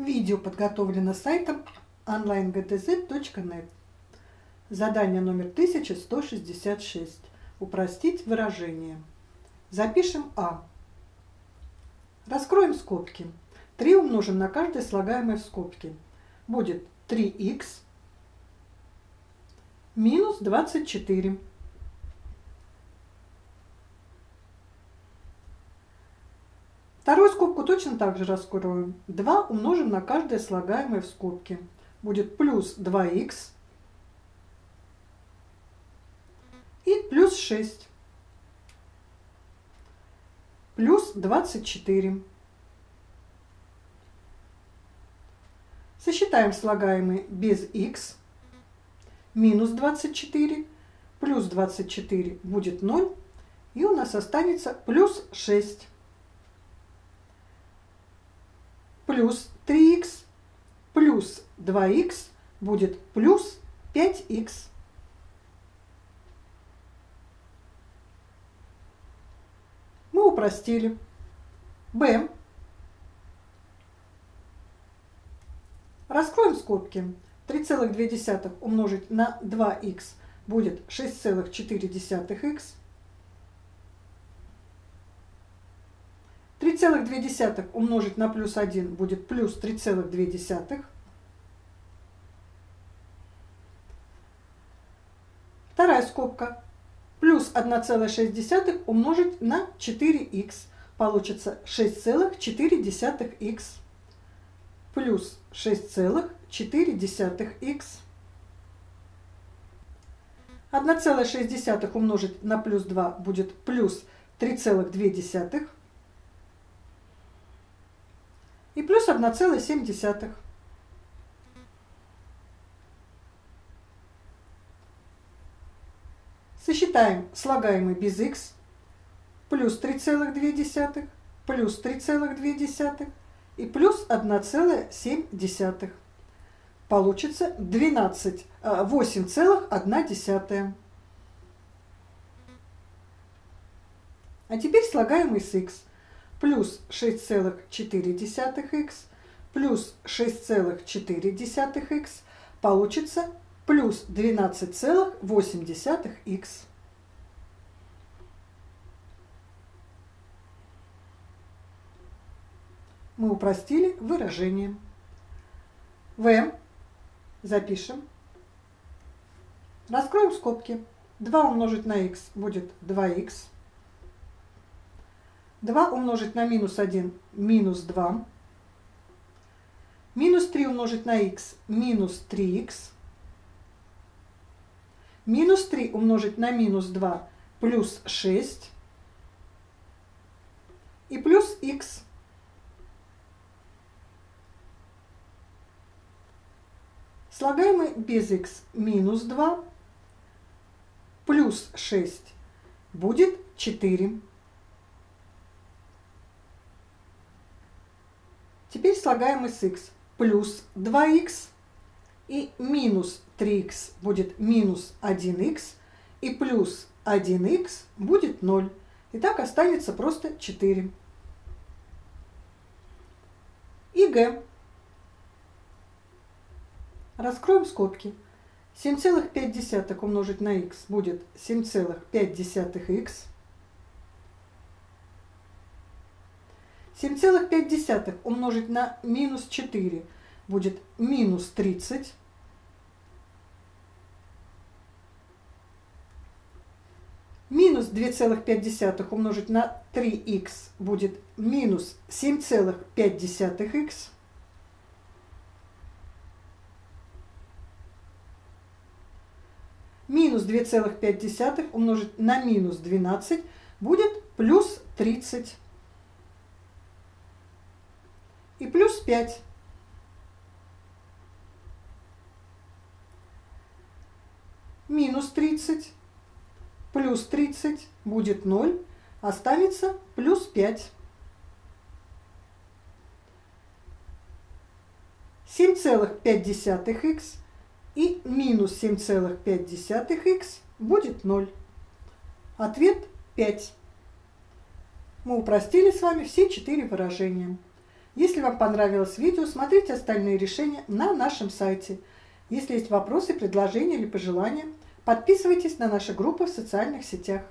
Видео подготовлено сайтом onlinegttz.net. Задание номер 1166. Упростить выражение. Запишем А. Раскроем скобки. 3 умножим на каждое слагаемое в скобки. Будет 3х минус 24. Вторую скобку точно так же раскроем. 2 умножим на каждое слагаемое в скобке. Будет плюс 2х и плюс 6. Плюс 24. Сосчитаем слагаемые без х. Минус 24. Плюс 24 будет 0. И у нас останется плюс 6. Плюс 3х. Плюс 2х будет плюс 5х. Мы упростили. Б. Раскроем скобки. 3,2 умножить на 2х будет 6,4х. 3,2 умножить на плюс 1 будет плюс 3,2. Вторая скобка. Плюс 1,6 умножить на 4х. Получится 6,4х. Плюс 6,4х. 1,6 умножить на плюс 2 будет плюс 3,2. И плюс 1,7. Сосчитаем слагаемые без х. Плюс 3,2. Плюс 3,2. И плюс 1,7. Получится 8,1. А теперь слагаемый с х. Плюс 6,4х плюс 6,4х получится плюс 12,8х. Мы упростили выражение. В. Запишем. Раскроем скобки. 2 умножить на х будет 2х. 2 умножить на минус 1 – минус 2. Минус 3 умножить на х – минус 3х. Минус 3 умножить на минус 2 – плюс 6. И плюс х. Слагаемые без х – минус 2. Плюс 6 будет 4. Теперь слагаемый с х. Плюс 2х и минус 3х будет минус 1х. И плюс 1х будет 0. И так останется просто 4. И г. Раскроем скобки. 7,5 умножить на х будет 7,5х. 7,5 умножить на минус 4 будет минус 30. Минус 2,5 умножить на 3х будет минус 7,5х. Минус 2,5 умножить на минус 12 будет плюс 30. И плюс 5. Минус 30. Плюс 30 будет 0. Останется плюс 5. 7,5х и минус 7,5х будет 0. Ответ 5. Мы упростили с вами все 4 выражения. Если вам понравилось видео, смотрите остальные решения на нашем сайте. Если есть вопросы, предложения или пожелания, подписывайтесь на наши группы в социальных сетях.